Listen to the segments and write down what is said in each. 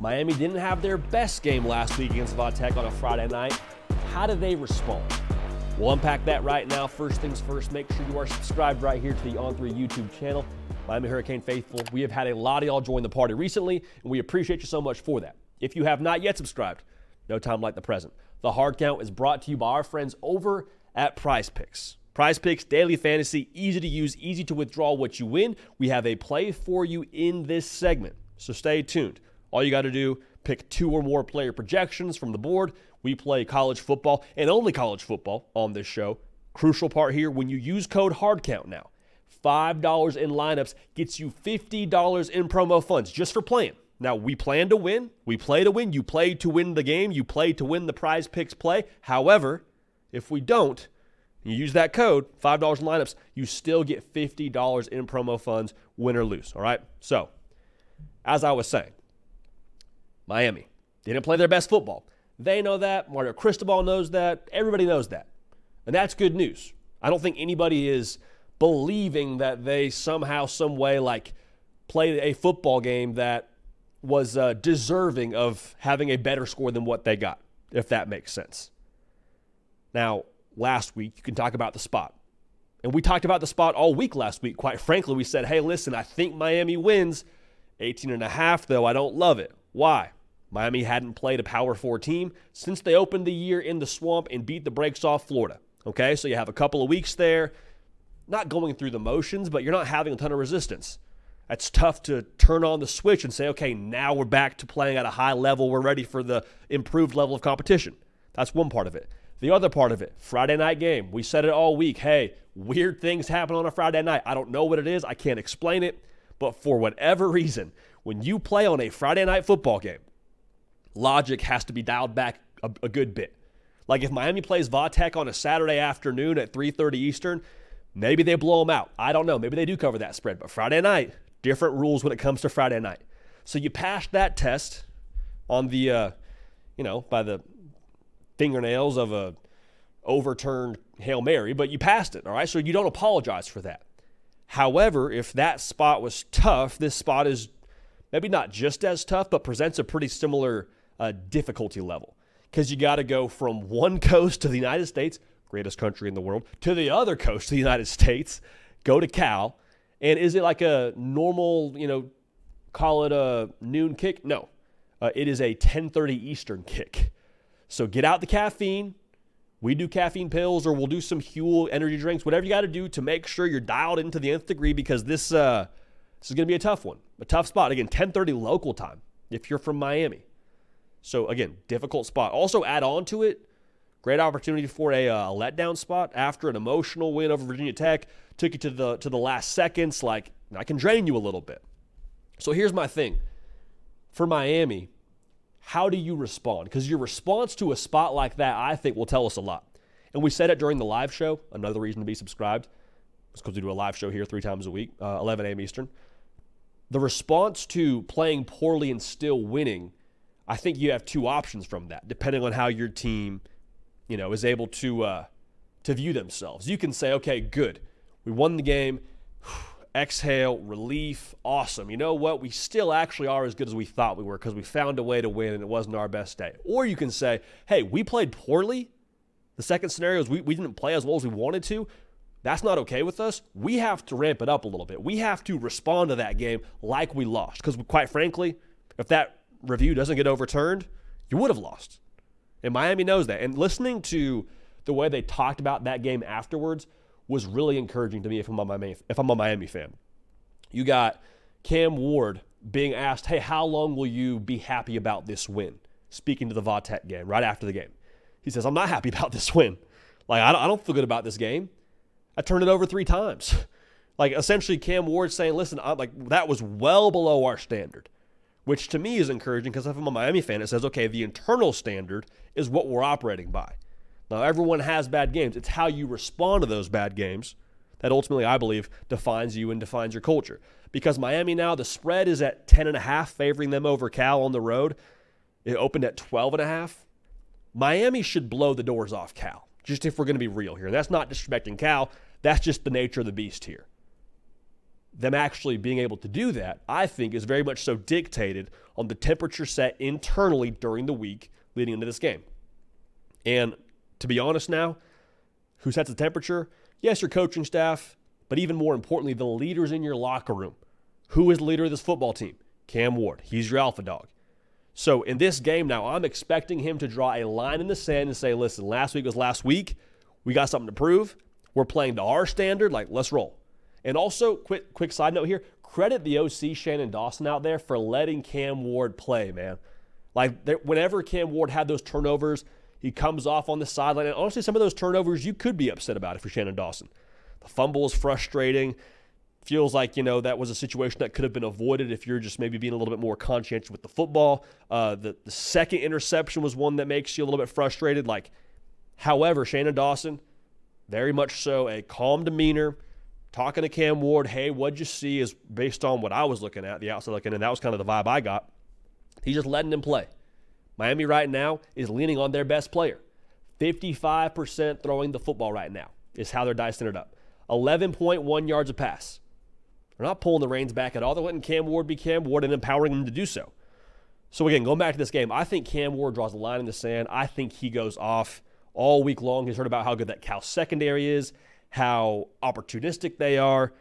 Miami didn't have their best game last week against Va Tech on a Friday night. How do they respond? We'll unpack that right now. First things first, make sure you are subscribed right here to the On3 YouTube channel. Miami Hurricane Faithful, we have had a lot of y'all join the party recently, and we appreciate you so much for that. If you have not yet subscribed, no time like the present. The Hard Count is brought to you by our friends over at Prize Picks. Prize Picks, daily fantasy, easy to use, easy to withdraw what you win. We have a play for you in this segment, so stay tuned. All you got to do, pick two or more player projections from the board. We play college football and only college football on this show. Crucial part here, when you use code HARDCOUNT now, $5 in lineups gets you $50 in promo funds just for playing. Now, we plan to win. We play to win. You play to win the game. You play to win the Prize Picks play. However, if we don't, you use that code, $5 in lineups, you still get $50 in promo funds, win or lose, all right? So, as I was saying, Miami didn't play their best football. They know that. Mario Cristobal knows that. Everybody knows that. And that's good news. I don't think anybody is believing that they somehow, some way, like, played a football game that was deserving of having a better score than what they got, if that makes sense. Now, last week, you can talk about the spot. And we talked about the spot all week last week. Quite frankly, we said, hey, listen, I think Miami wins. 18.5, though, I don't love it. Why? Miami hadn't played a Power 4 team since they opened the year in the swamp and beat the brakes off Florida. Okay, so you have a couple of weeks there, not going through the motions, but you're not having a ton of resistance. That's tough to turn on the switch and say, okay, now we're back to playing at a high level. We're ready for the improved level of competition. That's one part of it. The other part of it, Friday night game. We said it all week. Hey, weird things happen on a Friday night. I don't know what it is. I can't explain it. But for whatever reason, when you play on a Friday night football game, logic has to be dialed back a good bit. Like if Miami plays Va Tech on a Saturday afternoon at 3:30 Eastern, maybe they blow them out. I don't know. Maybe they do cover that spread. But Friday night, different rules when it comes to Friday night. So you passed that test on the, by the fingernails of a overturned Hail Mary, but you passed it, all right? So you don't apologize for that. However, if that spot was tough, this spot is maybe not just as tough, but presents a pretty similar difficulty level because you got to go from one coast to the United States, greatest country in the world, to the other coast to the United States, go to Cal, and is it like a normal, call it a noon kick? No, it is a 10:30 Eastern kick. So get out the caffeine. We do caffeine pills or we'll do some Huel energy drinks, whatever you got to do to make sure you're dialed into the nth degree because this is going to be a tough one, a tough spot. Again, 10:30 local time if you're from Miami. So, again, difficult spot. Also, add on to it, great opportunity for a letdown spot after an emotional win over Virginia Tech. Took you to the last seconds. Like, I can drain you a little bit. So, here's my thing. For Miami, how do you respond? Because your response to a spot like that, I think, will tell us a lot. And we said it during the live show. Another reason to be subscribed is because we do a live show here 3 times a week, 11 a.m. Eastern. The response to playing poorly and still winning, I think you have two options from that, depending on how your team, is able to view themselves. You can say, okay, good. We won the game. Exhale, relief, awesome. You know what? We still actually are as good as we thought we were because we found a way to win and it wasn't our best day. Or you can say, hey, we played poorly. The second scenario is we didn't play as well as we wanted to. That's not okay with us. We have to ramp it up a little bit. We have to respond to that game like we lost. Because quite frankly, if that review doesn't get overturned, you would have lost. And Miami knows that. And listening to the way they talked about that game afterwards was really encouraging to me if I'm a Miami fan. You got Cam Ward being asked, hey, how long will you be happy about this win? Speaking to the Va Tech game right after the game. He says, I'm not happy about this win. Like, I don't feel good about this game. I turned it over 3 times. Like, essentially, Cam Ward saying, listen, that was well below our standard, which to me is encouraging because if I'm a Miami fan, it says, okay, the internal standard is what we're operating by. Now, everyone has bad games. It's how you respond to those bad games that ultimately, I believe, defines you and defines your culture. Because Miami now, the spread is at 10.5, favoring them over Cal on the road. It opened at 12.5. Miami should blow the doors off Cal, just if we're going to be real here. And that's not disrespecting Cal. That's just the nature of the beast here. them actually being able to do that, I think, is very much so dictated on the temperature set internally during the week leading into this game. And to be honest now, who sets the temperature? Yes, your coaching staff, but even more importantly, the leaders in your locker room. Who is the leader of this football team? Cam Ward. He's your alpha dog. So in this game now, I'm expecting him to draw a line in the sand and say, listen, last week was last week. We got something to prove. We're playing to our standard. Like, let's roll. And also, quick side note here, credit the OC Shannon Dawson out there for letting Cam Ward play, man. Like, whenever Cam Ward had those turnovers, he comes off on the sideline. And honestly, some of those turnovers you could be upset about if you're Shannon Dawson. The fumble is frustrating. Feels like, you know, that was a situation that could have been avoided if you're just maybe being a little bit more conscientious with the football. The second interception was one that makes you a little bit frustrated. Like, however, Shannon Dawson, very much so a calm demeanor, talking to Cam Ward, hey, what'd you see is based on what I was looking at, the outside looking, and that was kind of the vibe I got. He's just letting him play. Miami right now is leaning on their best player. 55% throwing the football right now is how they're dicing it up. 11.1 yards a pass. They're not pulling the reins back at all. They're letting Cam Ward be Cam Ward and empowering him to do so. So again, going back to this game, I think Cam Ward draws a line in the sand. I think he goes off all week long. He's heard about how good that Cal secondary is, how opportunistic they are.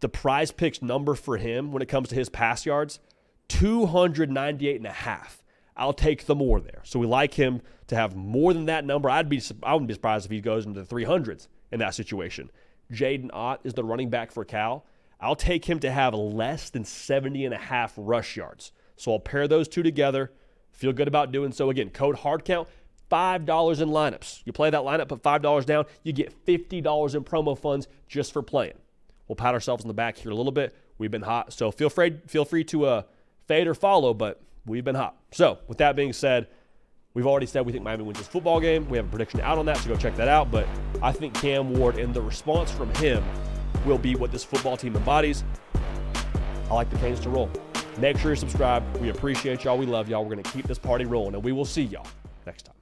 The Prize Picks number for him when it comes to his pass yards, 298.5. I'll take the more there. So we like him to have more than that number. I wouldn't be surprised if he goes into the 300s in that situation. Jaden Ott is the running back for Cal. I'll take him to have less than 70.5 rush yards. So I'll pair those two together. Feel good about doing so. Again, code hard count. $5 in lineups. You play that lineup, put $5 down, you get $50 in promo funds just for playing. We'll pat ourselves on the back here a little bit. We've been hot, so feel free to fade or follow, but we've been hot. So with that being said, we've already said we think Miami wins this football game. We have a prediction out on that, so go check that out. But I think Cam Ward and the response from him will be what this football team embodies. I like the Canes to roll. Make sure you're subscribed. We appreciate y'all. We love y'all. We're going to keep this party rolling, and we will see y'all next time.